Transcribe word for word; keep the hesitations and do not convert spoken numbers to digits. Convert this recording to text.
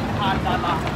限㗎嘛。